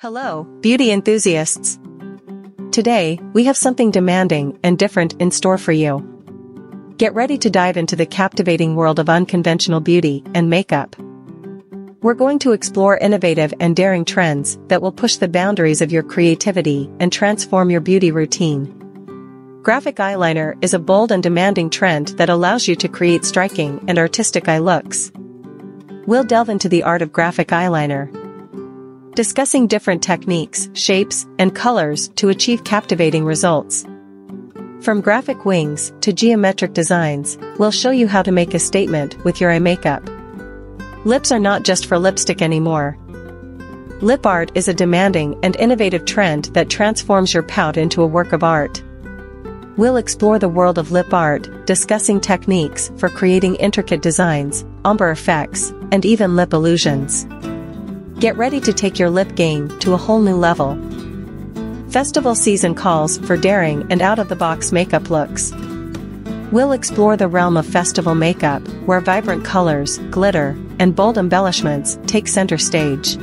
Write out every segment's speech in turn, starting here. Hello, beauty enthusiasts. Today, we have something demanding and different in store for you. Get ready to dive into the captivating world of unconventional beauty and makeup. We're going to explore innovative and daring trends that will push the boundaries of your creativity and transform your beauty routine. Graphic eyeliner is a bold and demanding trend that allows you to create striking and artistic eye looks. We'll delve into the art of graphic eyeliner, discussing different techniques, shapes, and colors to achieve captivating results. From graphic wings to geometric designs, we'll show you how to make a statement with your eye makeup. Lips are not just for lipstick anymore. Lip art is a demanding and innovative trend that transforms your pout into a work of art. We'll explore the world of lip art, discussing techniques for creating intricate designs, ombre effects, and even lip illusions. Get ready to take your lip game to a whole new level. Festival season calls for daring and out-of-the-box makeup looks. We'll explore the realm of festival makeup, where vibrant colors, glitter, and bold embellishments take center stage.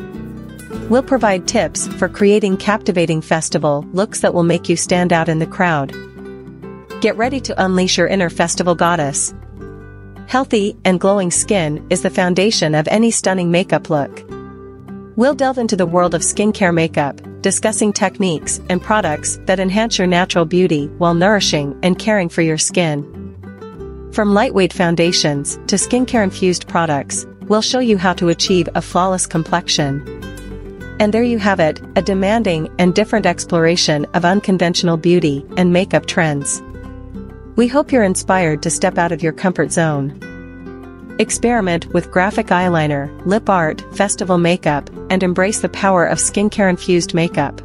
We'll provide tips for creating captivating festival looks that will make you stand out in the crowd. Get ready to unleash your inner festival goddess. Healthy and glowing skin is the foundation of any stunning makeup look. We'll delve into the world of skincare makeup, discussing techniques and products that enhance your natural beauty while nourishing and caring for your skin. From lightweight foundations to skincare-infused products, we'll show you how to achieve a flawless complexion. And there you have it, a demanding and different exploration of unconventional beauty and makeup trends. We hope you're inspired to step out of your comfort zone. Experiment with graphic eyeliner, lip art, festival makeup, and embrace the power of skincare-infused makeup.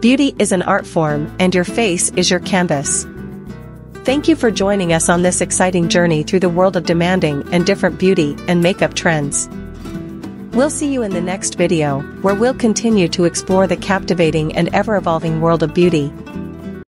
Beauty is an art form, and your face is your canvas. Thank you for joining us on this exciting journey through the world of demanding and different beauty and makeup trends. We'll see you in the next video, where we'll continue to explore the captivating and ever-evolving world of beauty.